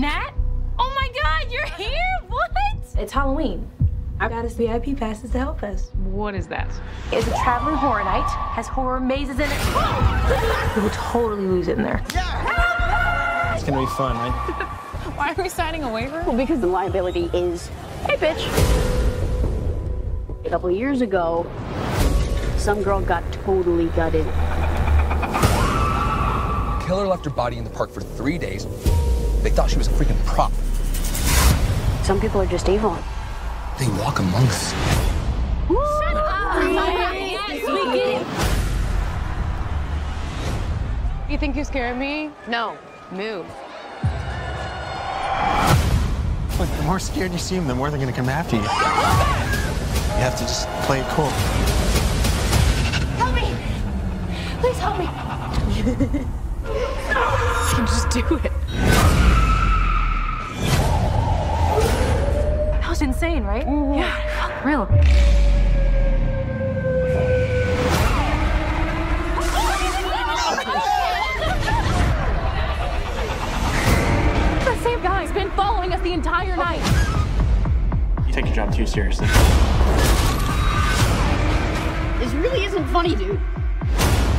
Nat? Oh my God, you're here? What? It's Halloween. I got us VIP passes to Hellfest. What is that? It's a traveling horror night. Has horror mazes in it. We will totally lose it in there. Yeah. It's gonna be fun, right? Why are we signing a waiver? Well, because the liability is, hey, bitch. A couple of years ago, some girl got totally gutted. The killer left her body in the park for 3 days. They thought she was a freaking prop. Some people are just evil. They walk among us. Shut up! Yes, we get it. You think you scared me? No. Move. Look, the more scared you seem, the more they're gonna come after you. You have to just play it cool. Help me! Please help me! So just do it. Insane, right? Mm-hmm. Yeah, real. The same guy's been following us the entire night. You take your job too seriously. This really isn't funny, dude.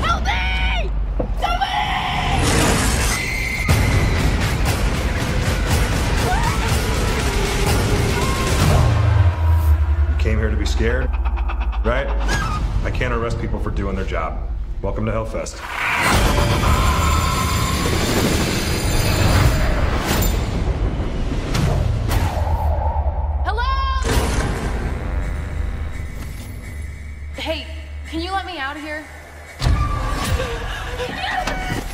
Help me! Somebody! Came here to be scared, right? I can't arrest people for doing their job. Welcome to Hellfest. Hello? Hey, can you let me out of here? Yes!